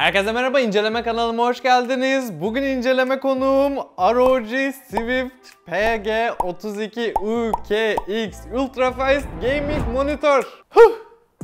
Herkese merhaba, inceleme kanalıma hoş geldiniz. Bugün inceleme konuğum ROG Swift PG32UQX Ultra Fast Gaming Monitör.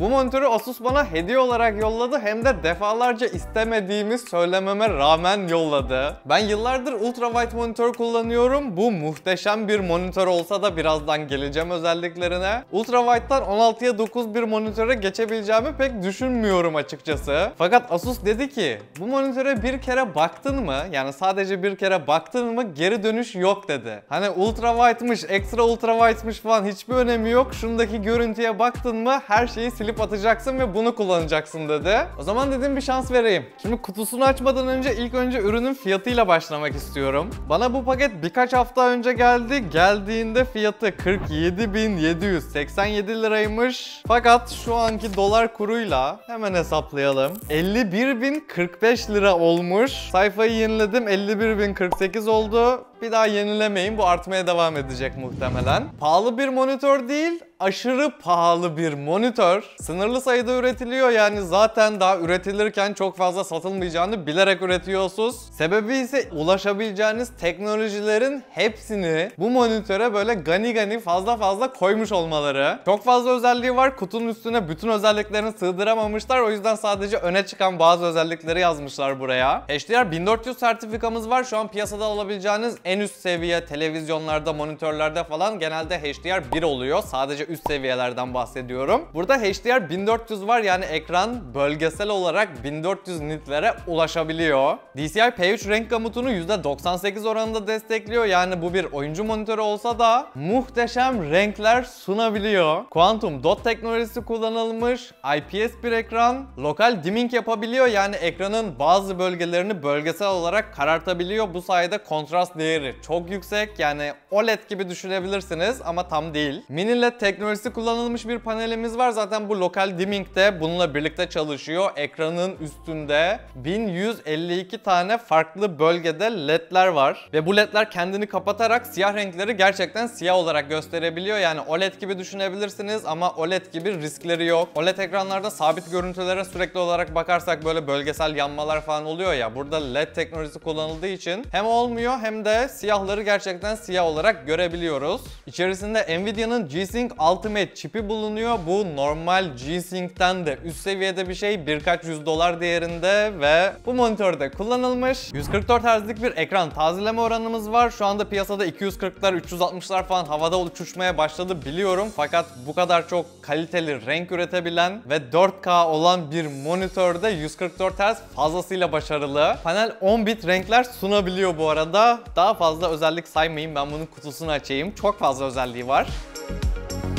Bu monitörü Asus bana hediye olarak yolladı, hem de defalarca istemediğimi söylememe rağmen yolladı. Ben yıllardır ultrawide monitör kullanıyorum. Bu muhteşem bir monitör olsa da birazdan geleceğim özelliklerine. Ultrawide'dan 16'ya 9 bir monitöre geçebileceğimi pek düşünmüyorum açıkçası. Fakat Asus dedi ki, bu monitöre bir kere baktın mı? Yani sadece bir kere baktın mı geri dönüş yok dedi. Hani ultrawide'mış, ekstra ultrawide'mış falan hiçbir önemi yok. Şundaki görüntüye baktın mı her şeyi silip atacaksın ve bunu kullanacaksın dedi. O zaman dedim bir şans vereyim. Şimdi kutusunu açmadan önce ilk önce ürünün fiyatıyla başlamak istiyorum. Bana bu paket birkaç hafta önce geldi. Geldiğinde fiyatı 47.787 liraymış. Fakat şu anki dolar kuruyla hemen hesaplayalım. 51.045 lira olmuş. Sayfayı yeniledim. 51.048 oldu. Bir daha yenilemeyin. Bu artmaya devam edecek muhtemelen. Pahalı bir monitör değil, aşırı pahalı bir monitör. Sınırlı sayıda üretiliyor, yani zaten daha üretilirken çok fazla satılmayacağını bilerek üretiyorsunuz. Sebebi ise ulaşabileceğiniz teknolojilerin hepsini bu monitöre böyle gani gani fazla koymuş olmaları. Çok fazla özelliği var. Kutunun üstüne bütün özelliklerini sığdıramamışlar. O yüzden sadece öne çıkan bazı özellikleri yazmışlar buraya. HDR 1400 sertifikamız var. Şu an piyasada alabileceğiniz en üst seviye televizyonlarda, monitörlerde falan genelde HDR 1 oluyor. Sadece üst seviyelerden bahsediyorum. Burada HDR 1400 var, yani ekran bölgesel olarak 1400 nitlere ulaşabiliyor. DCI-P3 renk gamutunu %98 oranında destekliyor. Yani bu bir oyuncu monitörü olsa da muhteşem renkler sunabiliyor. Quantum Dot teknolojisi kullanılmış. IPS bir ekran. Lokal dimming yapabiliyor. Yani ekranın bazı bölgelerini bölgesel olarak karartabiliyor. Bu sayede kontrast değeri çok yüksek. Yani OLED gibi düşünebilirsiniz ama tam değil. Mini LED teknolojisi kullanılmış bir panelimiz var. Zaten bu lokal dimming de bununla birlikte çalışıyor. Ekranın üstünde 1152 tane farklı bölgede ledler var. Ve bu ledler kendini kapatarak siyah renkleri gerçekten siyah olarak gösterebiliyor. Yani OLED gibi düşünebilirsiniz ama OLED gibi riskleri yok. OLED ekranlarda sabit görüntülere sürekli olarak bakarsak böyle bölgesel yanmalar falan oluyor ya. Burada LED teknolojisi kullanıldığı için hem olmuyor hem de siyahları gerçekten siyah olarak görebiliyoruz. İçerisinde Nvidia'nın G-Sync Ultimate çipi bulunuyor. Bu normal G-Sync'ten de üst seviyede bir şey. Birkaç yüz dolar değerinde ve bu monitörde kullanılmış. 144 Hz'lik bir ekran tazeleme oranımız var. Şu anda piyasada 240'lar, 360'lar falan havada uçuşmaya başladı biliyorum. Fakat bu kadar çok kaliteli renk üretebilen ve 4K olan bir monitörde 144 Hz fazlasıyla başarılı. Panel 10 bit renkler sunabiliyor bu arada. Daha fazla özellik saymayayım. Ben bunun kutusunu açayım. Çok fazla özelliği var.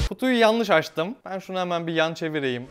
Kutuyu yanlış açtım. Ben şunu hemen bir yan çevireyim.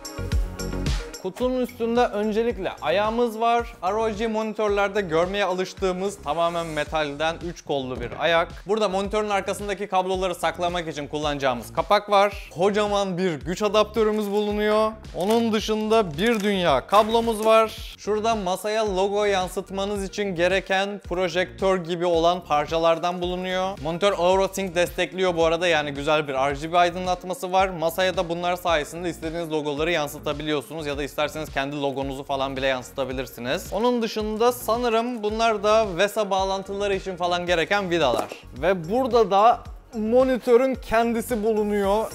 Kutunun üstünde öncelikle ayağımız var. ROG monitörlerde görmeye alıştığımız tamamen metalden 3 kollu bir ayak. Burada monitörün arkasındaki kabloları saklamak için kullanacağımız kapak var. Kocaman bir güç adaptörümüz bulunuyor. Onun dışında bir dünya kablomuz var. Şurada masaya logo yansıtmanız için gereken projektör gibi olan parçalardan bulunuyor. Monitör Aura Sync destekliyor bu arada, yani güzel bir RGB aydınlatması var. Masaya da bunlar sayesinde istediğiniz logoları yansıtabiliyorsunuz ya da İsterseniz kendi logonuzu falan bile yansıtabilirsiniz. Onun dışında sanırım bunlar da VESA bağlantıları için falan gereken vidalar. Ve burada da monitörün kendisi bulunuyor.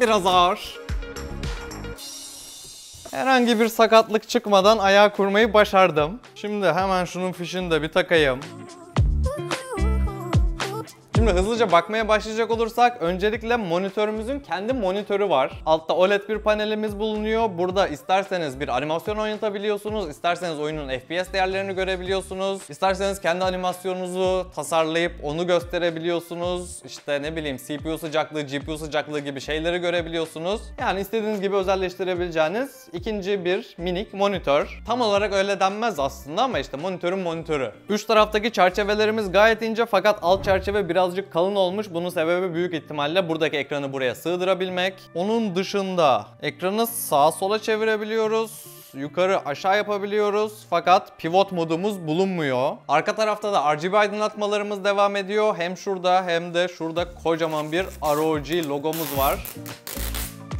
Biraz ağır. Herhangi bir sakatlık çıkmadan ayağa kurmayı başardım. Şimdi hemen şunun fişini de bir takayım. Şimdi hızlıca bakmaya başlayacak olursak, öncelikle monitörümüzün kendi monitörü var. Altta OLED bir panelimiz bulunuyor. Burada isterseniz bir animasyon oynatabiliyorsunuz, isterseniz oyunun FPS değerlerini görebiliyorsunuz, isterseniz kendi animasyonunuzu tasarlayıp onu gösterebiliyorsunuz. İşte ne bileyim, CPU sıcaklığı, GPU sıcaklığı gibi şeyleri görebiliyorsunuz. Yani istediğiniz gibi özelleştirebileceğiniz ikinci bir minik monitör. Tam olarak öyle denmez aslında ama işte monitörün monitörü. Üç taraftaki çerçevelerimiz gayet ince, fakat alt çerçeve birazcık kalın olmuş. Bunun sebebi büyük ihtimalle buradaki ekranı buraya sığdırabilmek. Onun dışında ekranı sağa sola çevirebiliyoruz. Yukarı aşağı yapabiliyoruz. Fakat pivot modumuz bulunmuyor. Arka tarafta da RGB aydınlatmalarımız devam ediyor. Hem şurada hem de şurada kocaman bir ROG logomuz var.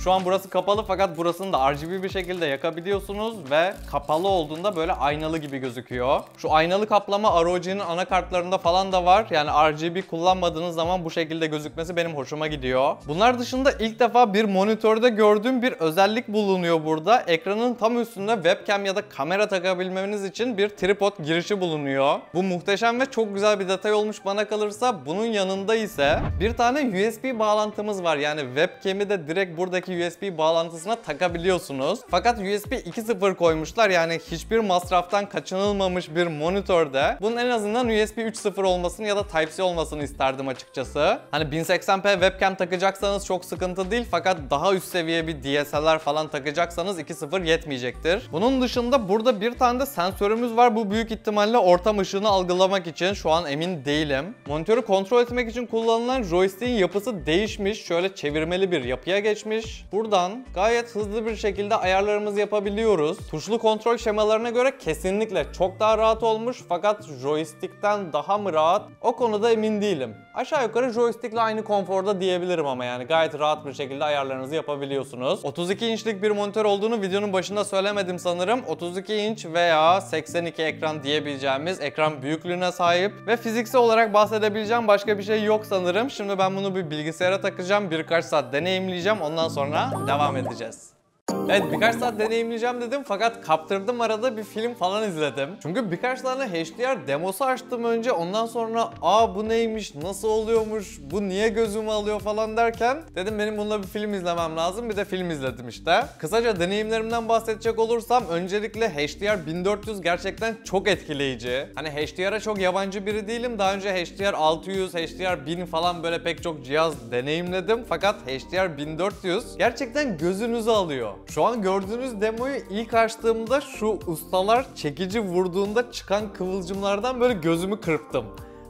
Şu an burası kapalı fakat burasını da RGB bir şekilde yakabiliyorsunuz ve kapalı olduğunda böyle aynalı gibi gözüküyor. Şu aynalı kaplama ROG'nin anakartlarında falan da var. Yani RGB kullanmadığınız zaman bu şekilde gözükmesi benim hoşuma gidiyor. Bunlar dışında ilk defa bir monitörde gördüğüm bir özellik bulunuyor burada. Ekranın tam üstünde webcam ya da kamera takabilmeniz için bir tripod girişi bulunuyor. Bu muhteşem ve çok güzel bir detay olmuş bana kalırsa. Bunun yanında ise bir tane USB bağlantımız var. Yani webcam'i de direkt buradaki USB bağlantısına takabiliyorsunuz. Fakat USB 2.0 koymuşlar. Yani hiçbir masraftan kaçınılmamış bir monitörde. Bunun en azından USB 3.0 olmasını ya da Type-C olmasını isterdim açıkçası. Hani 1080p webcam takacaksanız çok sıkıntı değil. Fakat daha üst seviye bir DSLR falan takacaksanız 2.0 yetmeyecektir. Bunun dışında burada bir tane de sensörümüz var. Bu büyük ihtimalle ortam ışığını algılamak için. Şu an emin değilim. Monitörü kontrol etmek için kullanılan joystick'in yapısı değişmiş. Şöyle çevirmeli bir yapıya geçmiş. Buradan gayet hızlı bir şekilde ayarlarımızı yapabiliyoruz. Tuşlu kontrol şemalarına göre kesinlikle çok daha rahat olmuş. Fakat joystick'ten daha mı rahat? O konuda emin değilim. Aşağı yukarı joystick'le aynı konforda diyebilirim ama yani gayet rahat bir şekilde ayarlarınızı yapabiliyorsunuz. 32 inçlik bir monitör olduğunu videonun başında söylemedim sanırım. 32 inç veya 82 ekran diyebileceğimiz ekran büyüklüğüne sahip ve fiziksel olarak bahsedebileceğim başka bir şey yok sanırım. Şimdi ben bunu bir bilgisayara takacağım, birkaç saat deneyimleyeceğim, ondan sonra devam edeceğiz. Evet, birkaç saat deneyimleyeceğim dedim fakat kaptırdım, arada bir film falan izledim. Çünkü birkaç tane HDR demosu açtım önce, ondan sonra aa bu neymiş, nasıl oluyormuş, bu niye gözümü alıyor falan derken dedim benim bununla bir film izlemem lazım, bir de film izledim işte. Kısaca deneyimlerimden bahsedecek olursam öncelikle HDR 1400 gerçekten çok etkileyici. Hani HDR'a çok yabancı biri değilim, daha önce HDR 600, HDR 1000 falan böyle pek çok cihaz deneyimledim fakat HDR 1400 gerçekten gözünüzü alıyor. Şu an gördüğünüz demoyu ilk açtığımda şu ustalar çekici vurduğunda çıkan kıvılcımlardan böyle gözümü kırptım.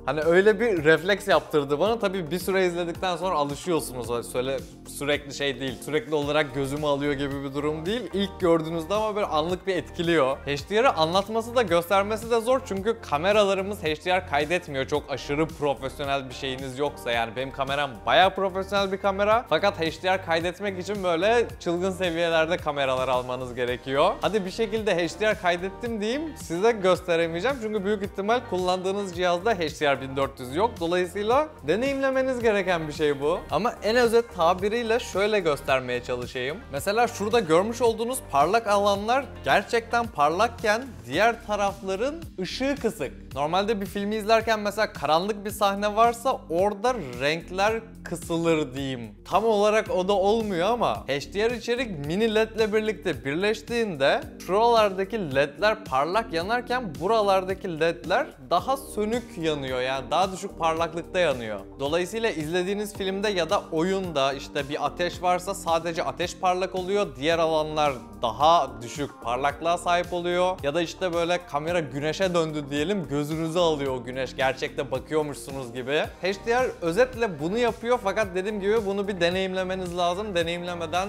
Hani öyle bir refleks yaptırdı bana. Tabii bir süre izledikten sonra alışıyorsunuz. Söyle sürekli şey değil, sürekli olarak gözümü alıyor gibi bir durum değil. İlk gördüğünüzde ama böyle anlık bir etkiliyor. HDR'ı anlatması da göstermesi de zor çünkü kameralarımız HDR kaydetmiyor. Çok aşırı profesyonel bir şeyiniz yoksa yani benim kameram bayağı profesyonel bir kamera. Fakat HDR kaydetmek için böyle çılgın seviyelerde kameralar almanız gerekiyor. Hadi bir şekilde HDR kaydettim diyeyim, size gösteremeyeceğim. Çünkü büyük ihtimal kullandığınız cihazda HDR 1400 yok. Dolayısıyla deneyimlemeniz gereken bir şey bu. Ama en özet tabiriyle şöyle göstermeye çalışayım. Mesela şurada görmüş olduğunuz parlak alanlar gerçekten parlakken diğer tarafların ışığı kısık. Normalde bir filmi izlerken mesela karanlık bir sahne varsa orada renkler kısılır diyeyim. Tam olarak o da olmuyor ama HDR içerik mini LED ile birlikte birleştiğinde şuralardaki LED'ler parlak yanarken buralardaki LED'ler daha sönük yanıyor. Yani daha düşük parlaklıkta yanıyor. Dolayısıyla izlediğiniz filmde ya da oyunda işte bir ateş varsa sadece ateş parlak oluyor. Diğer alanlar daha düşük parlaklığa sahip oluyor. Ya da işte böyle kamera güneşe döndü diyelim, gözünüzü alıyor o güneş. Gerçekte bakıyormuşsunuz gibi. HDR özetle bunu yapıyor fakat dediğim gibi bunu bir deneyimlemeniz lazım. Deneyimlemeden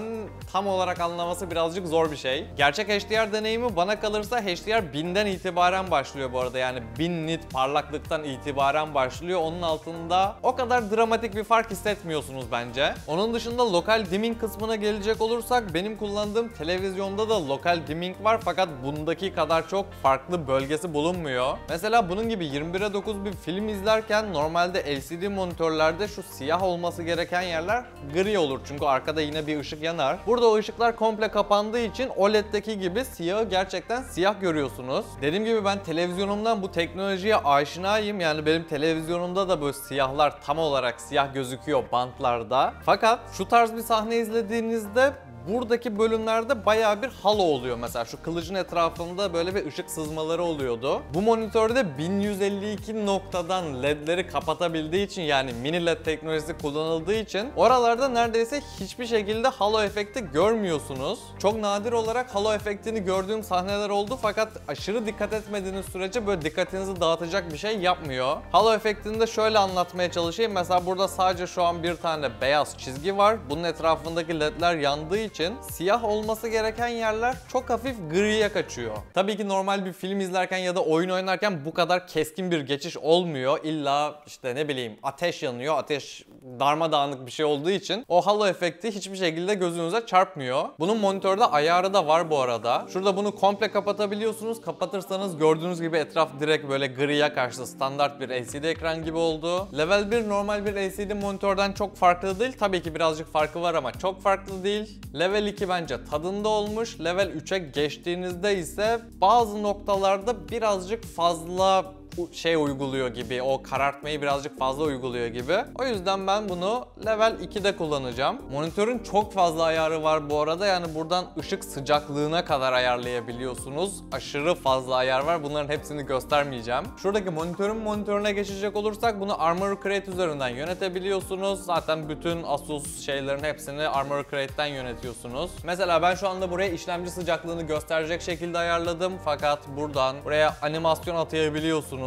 tam olarak anlaması birazcık zor bir şey. Gerçek HDR deneyimi bana kalırsa HDR 1000'den itibaren başlıyor bu arada. Yani 1000 nit parlaklıktan itibaren başlıyor. Onun altında o kadar dramatik bir fark hissetmiyorsunuz bence. Onun dışında lokal dimming kısmına gelecek olursak benim kullandığım televizyonda da lokal dimming var fakat bundaki kadar çok farklı bölgesi bulunmuyor. Mesela bunun gibi 21'e 9 bir film izlerken normalde LCD monitörlerde şu siyah olması gereken yerler gri olur. Çünkü arkada yine bir ışık yanar. Burada o ışıklar komple kapandığı için OLED'deki gibi siyahı gerçekten siyah görüyorsunuz. Dediğim gibi ben televizyonumdan bu teknolojiye aşinayım. Yani benim televizyonumda da böyle siyahlar tam olarak siyah gözüküyor bantlarda. Fakat şu tarz bir sahne izlediğinizde buradaki bölümlerde bayağı bir halo oluyor. Mesela şu kılıcın etrafında böyle bir ışık sızmaları oluyordu. Bu monitörde 1152 noktadan LED'leri kapatabildiği için yani mini LED teknolojisi kullanıldığı için oralarda neredeyse hiçbir şekilde halo efekti görmüyorsunuz. Çok nadir olarak halo efektini gördüğüm sahneler oldu fakat aşırı dikkat etmediğiniz sürece böyle dikkatinizi dağıtacak bir şey yapmıyor. Halo efektini de şöyle anlatmaya çalışayım. Mesela burada sadece şu an bir tane beyaz çizgi var. Bunun etrafındaki LED'ler yandığı için için siyah olması gereken yerler çok hafif griye kaçıyor. Tabii ki normal bir film izlerken ya da oyun oynarken bu kadar keskin bir geçiş olmuyor. İlla işte ne bileyim ateş yanıyor, ateş darmadağınık bir şey olduğu için o halo efekti hiçbir şekilde gözünüze çarpmıyor. Bunun monitörde ayarı da var bu arada. Şurada bunu komple kapatabiliyorsunuz. Kapatırsanız gördüğünüz gibi etraf direkt böyle griye kaçtı. Standart bir LCD ekran gibi oldu. Level 1 normal bir LCD monitörden çok farklı değil. Tabii ki birazcık farkı var ama çok farklı değil. Level 2 bence tadında olmuş. Level 3'e geçtiğinizde ise bazı noktalarda birazcık fazla şey uyguluyor gibi, o karartmayı birazcık fazla uyguluyor gibi. O yüzden ben bunu level 2'de kullanacağım. Monitörün çok fazla ayarı var bu arada. Yani buradan ışık sıcaklığına kadar ayarlayabiliyorsunuz. Aşırı fazla ayar var. Bunların hepsini göstermeyeceğim. Şuradaki monitörüne geçecek olursak bunu Armoury Crate üzerinden yönetebiliyorsunuz. Zaten bütün Asus şeylerin hepsini Armoury Crate'den yönetiyorsunuz. Mesela ben şu anda buraya işlemci sıcaklığını gösterecek şekilde ayarladım. Fakat buradan buraya animasyon atayabiliyorsunuz.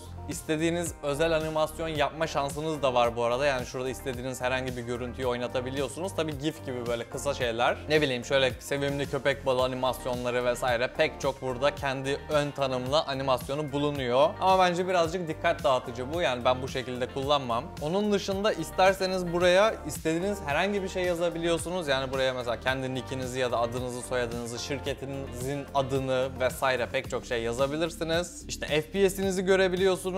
İstediğiniz özel animasyon yapma şansınız da var bu arada. Yani şurada istediğiniz herhangi bir görüntüyü oynatabiliyorsunuz. Tabii GIF gibi böyle kısa şeyler. Ne bileyim şöyle sevimli köpek balığı animasyonları vesaire. Pek çok burada kendi ön tanımlı animasyonu bulunuyor. Ama bence birazcık dikkat dağıtıcı bu. Yani ben bu şekilde kullanmam. Onun dışında isterseniz buraya istediğiniz herhangi bir şey yazabiliyorsunuz. Yani buraya mesela kendi nickinizi ya da adınızı, soyadınızı, şirketinizin adını vesaire pek çok şey yazabilirsiniz. İşte FPS'inizi görebiliyorsunuz.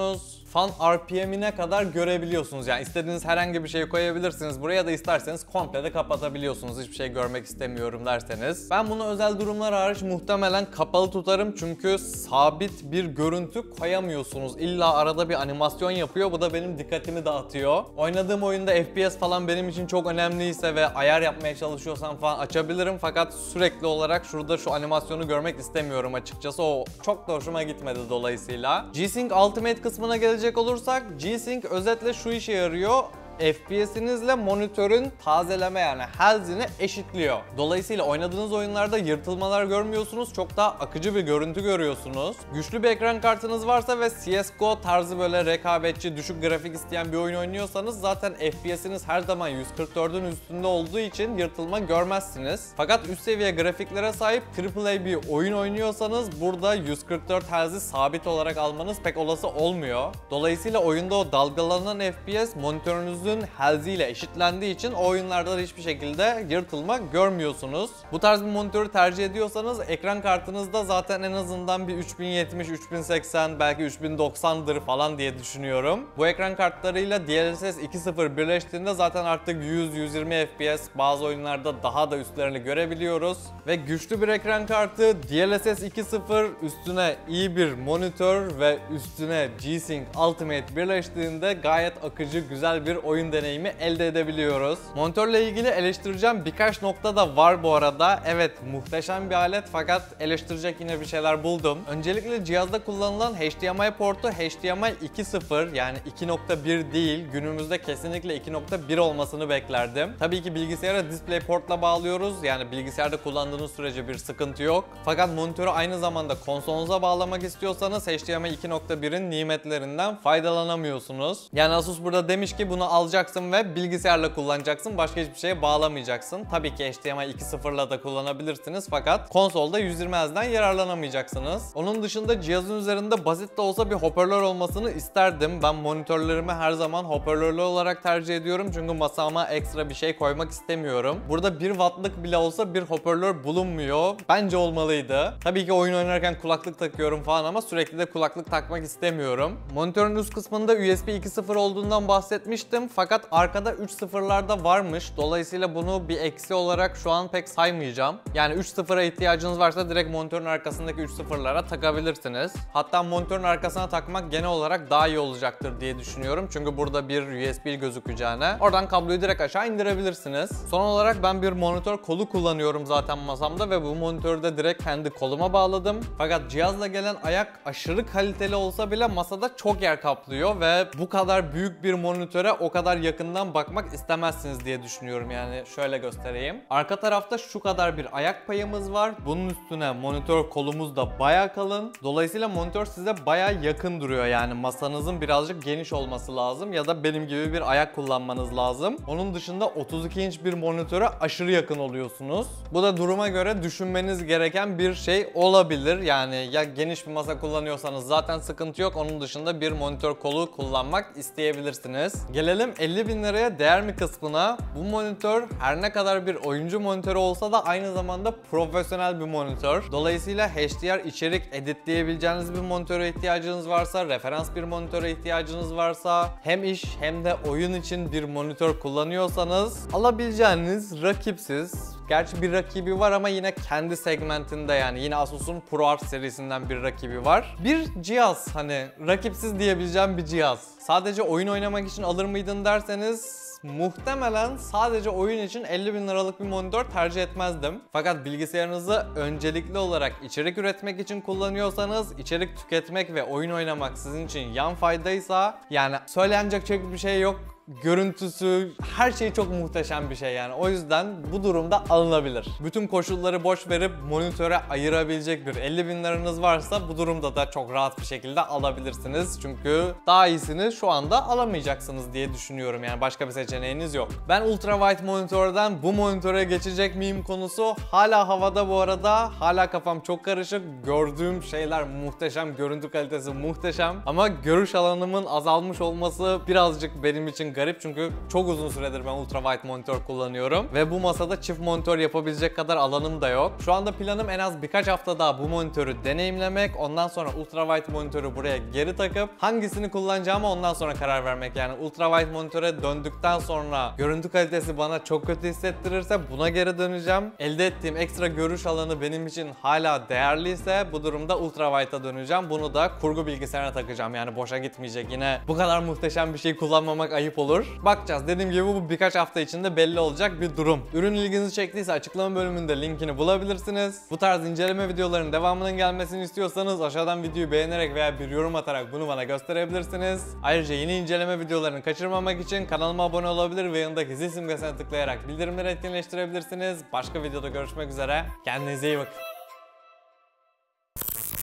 Fan RPM'ine kadar görebiliyorsunuz. Yani istediğiniz herhangi bir şeyi koyabilirsiniz buraya da isterseniz komple de kapatabiliyorsunuz. Hiçbir şey görmek istemiyorum derseniz. Ben bunu özel durumlar hariç muhtemelen kapalı tutarım. Çünkü sabit bir görüntü koyamıyorsunuz. İlla arada bir animasyon yapıyor. Bu da benim dikkatimi dağıtıyor. Oynadığım oyunda FPS falan benim için çok önemliyse ve ayar yapmaya çalışıyorsam falan açabilirim. Fakat sürekli olarak şurada şu animasyonu görmek istemiyorum açıkçası. O çok da hoşuma gitmedi dolayısıyla. G-Sync Ultimate kısmına gelecek olursak G-Sync özetle şu işe yarıyor. FPS'inizle monitörün tazeleme yani health'ini eşitliyor. Dolayısıyla oynadığınız oyunlarda yırtılmalar görmüyorsunuz. Çok daha akıcı bir görüntü görüyorsunuz. Güçlü bir ekran kartınız varsa ve CS:GO tarzı böyle rekabetçi, düşük grafik isteyen bir oyun oynuyorsanız zaten FPS'iniz her zaman 144'ün üstünde olduğu için yırtılma görmezsiniz. Fakat üst seviye grafiklere sahip AAA bir oyun oynuyorsanız burada 144 Hz'i sabit olarak almanız pek olası olmuyor. Dolayısıyla oyunda o dalgalanan FPS monitörünüzü health'iyle eşitlendiği için o oyunlarda da hiçbir şekilde yırtılma görmüyorsunuz. Bu tarz bir monitörü tercih ediyorsanız ekran kartınızda zaten en azından bir 3070, 3080 belki 3090'dır falan diye düşünüyorum. Bu ekran kartlarıyla DLSS 2.0 birleştiğinde zaten artık 100-120 FPS bazı oyunlarda daha da üstlerini görebiliyoruz. Ve güçlü bir ekran kartı, DLSS 2.0 üstüne iyi bir monitör ve üstüne G-Sync Ultimate birleştiğinde gayet akıcı, güzel bir oyun deneyimi elde edebiliyoruz. Monitörle ilgili eleştireceğim birkaç nokta da var bu arada. Evet, muhteşem bir alet fakat eleştirecek yine bir şeyler buldum. Öncelikle cihazda kullanılan HDMI portu HDMI 2.0 yani 2.1 değil. Günümüzde kesinlikle 2.1 olmasını beklerdim. Tabii ki bilgisayara DisplayPort'la bağlıyoruz. Yani bilgisayarda kullandığınız sürece bir sıkıntı yok. Fakat monitörü aynı zamanda konsolunuza bağlamak istiyorsanız HDMI 2.1'in nimetlerinden faydalanamıyorsunuz. Yani Asus burada demiş ki bunu alacaksın ve bilgisayarla kullanacaksın. Başka hiçbir şeye bağlamayacaksın. Tabii ki HDMI 2.0'la da kullanabilirsiniz fakat konsolda 120 Hz'den yararlanamayacaksınız. Onun dışında cihazın üzerinde basit de olsa bir hoparlör olmasını isterdim. Ben monitörlerimi her zaman hoparlörlü olarak tercih ediyorum. Çünkü masama ekstra bir şey koymak istemiyorum. Burada 1 wattlık bile olsa bir hoparlör bulunmuyor. Bence olmalıydı. Tabii ki oyun oynarken kulaklık takıyorum falan ama sürekli de kulaklık takmak istemiyorum. Monitörün üst kısmında USB 2.0 olduğundan bahsetmiştim. Fakat arkada 3.0'larda varmış. Dolayısıyla bunu bir eksi olarak şu an pek saymayacağım. Yani 3.0'a ihtiyacınız varsa direkt monitörün arkasındaki 3.0'lara takabilirsiniz. Hatta monitörün arkasına takmak genel olarak daha iyi olacaktır diye düşünüyorum. Çünkü burada bir USB gözükeceğine. Oradan kabloyu direkt aşağı indirebilirsiniz. Son olarak ben bir monitör kolu kullanıyorum zaten masamda ve bu monitörü de direkt kendi koluma bağladım. Fakat cihazla gelen ayak aşırı kaliteli olsa bile masada çok yer kaplıyor ve bu kadar büyük bir monitöre o kadar kadar yakından bakmak istemezsiniz diye düşünüyorum. Yani şöyle göstereyim. Arka tarafta şu kadar bir ayak payımız var. Bunun üstüne monitör kolumuz da bayağı kalın. Dolayısıyla monitör size bayağı yakın duruyor. Yani masanızın birazcık geniş olması lazım ya da benim gibi bir ayak kullanmanız lazım. Onun dışında 32 inç bir monitöre aşırı yakın oluyorsunuz. Bu da duruma göre düşünmeniz gereken bir şey olabilir. Yani ya geniş bir masa kullanıyorsanız zaten sıkıntı yok. Onun dışında bir monitör kolu kullanmak isteyebilirsiniz. Gelelim 50 bin liraya değer mi kısmına. Bu monitör her ne kadar bir oyuncu monitörü olsa da aynı zamanda profesyonel bir monitör. Dolayısıyla HDR içerik editleyebileceğiniz bir monitöre ihtiyacınız varsa, referans bir monitöre ihtiyacınız varsa, hem iş hem de oyun için bir monitör kullanıyorsanız alabileceğiniz rakipsiz, gerçi bir rakibi var ama yine kendi segmentinde, yani yine Asus'un ProArt serisinden bir rakibi var. Bir cihaz, hani rakipsiz diyebileceğim bir cihaz. Sadece oyun oynamak için alır mıydın derseniz, muhtemelen sadece oyun için 50 bin liralık bir monitör tercih etmezdim. Fakat bilgisayarınızı öncelikli olarak içerik üretmek için kullanıyorsanız, içerik tüketmek ve oyun oynamak sizin için yan faydaysa, yani söylenecek çok bir şey yok. Görüntüsü, her şey çok muhteşem bir şey yani. O yüzden bu durumda alınabilir. Bütün koşulları boş verip monitöre ayırabilecek bir 50 bin liranız varsa bu durumda da çok rahat bir şekilde alabilirsiniz. Çünkü daha iyisini şu anda alamayacaksınız diye düşünüyorum. Yani başka bir seçeneğiniz yok. Ben ultrawide monitörden bu monitöre geçecek miyim konusu hala havada bu arada. Hala kafam çok karışık. Gördüğüm şeyler muhteşem. Görüntü kalitesi muhteşem. Ama görüş alanımın azalmış olması birazcık benim için garip, çünkü çok uzun süredir ben ultrawide monitör kullanıyorum ve bu masada çift monitör yapabilecek kadar alanım da yok. Şu anda planım en az birkaç hafta daha bu monitörü deneyimlemek, ondan sonra ultrawide monitörü buraya geri takıp hangisini kullanacağımı ondan sonra karar vermek. Yani ultrawide monitöre döndükten sonra görüntü kalitesi bana çok kötü hissettirirse buna geri döneceğim. Elde ettiğim ekstra görüş alanı benim için hala değerliyse bu durumda ultrawide'a döneceğim. Bunu da kurgu bilgisayarına takacağım. Yani boşa gitmeyecek. Yine bu kadar muhteşem bir şey kullanmamak ayıp olur. Bakacağız. Dediğim gibi bu birkaç hafta içinde belli olacak bir durum. Ürün ilginizi çektiyse açıklama bölümünde linkini bulabilirsiniz. Bu tarz inceleme videolarının devamının gelmesini istiyorsanız aşağıdan videoyu beğenerek veya bir yorum atarak bunu bana gösterebilirsiniz. Ayrıca yeni inceleme videolarını kaçırmamak için kanalıma abone olabilir ve yanındaki zil simgesine tıklayarak bildirimleri etkinleştirebilirsiniz. Başka videoda görüşmek üzere. Kendinize iyi bakın.